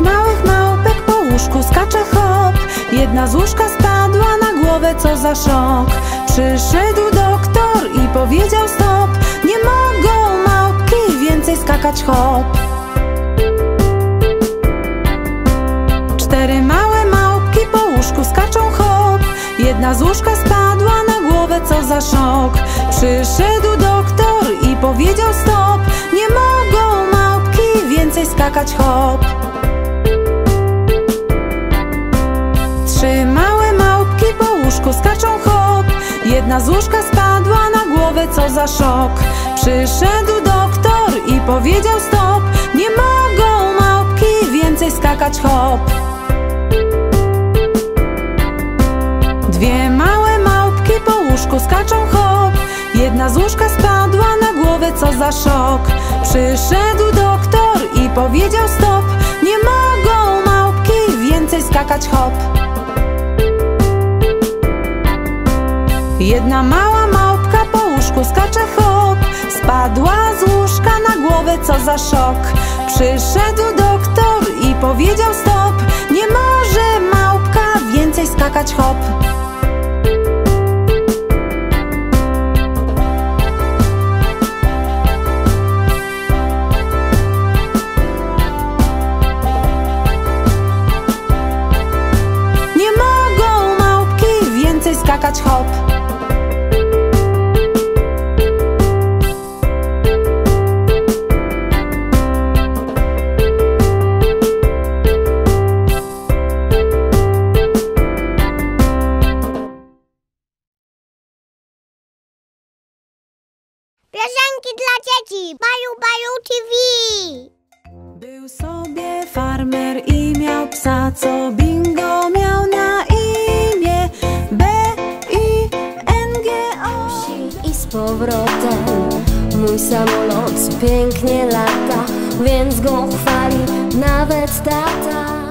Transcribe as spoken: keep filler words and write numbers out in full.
pięć małych małpek po łóżku skacze hop. Jedna z łóżka spadła na głowę, co za szok. Przyszedł doktor i powiedział stop, nie mogą małpki więcej skakać hop. Cztery małe małpki po łóżku skaczą hop. Jedna z łóżka spadła na głowę, co za szok. Przyszedł doktor i powiedział stop, nie mogą małpki więcej skakać hop. Trzy małe małpki po łóżku skaczą hop. Jedna z łóżka spadła na głowę, co za szok. Przyszedł doktor i powiedział stop, nie mogą małpki więcej skakać hop. Dwie małe małpki po łóżku skaczą hop. Jedna z łóżka spadła na głowę, co za szok. Przyszedł doktor i powiedział stop, nie mogą małpki więcej skakać hop. Jedna mała małpka po łóżku skacze hop. Spadła z łóżka na głowę, co za szok. Przyszedł doktor i powiedział stop, nie może małpka więcej skakać hop. Nie mogą małpki więcej skakać hop. Piosenki dla dzieci, baju baju T V. Był sobie farmer i miał psa, co Bingo miał na imię. B I N G O. Psi i z powrotem. Mój samolot pięknie lata, więc go chwali nawet tata.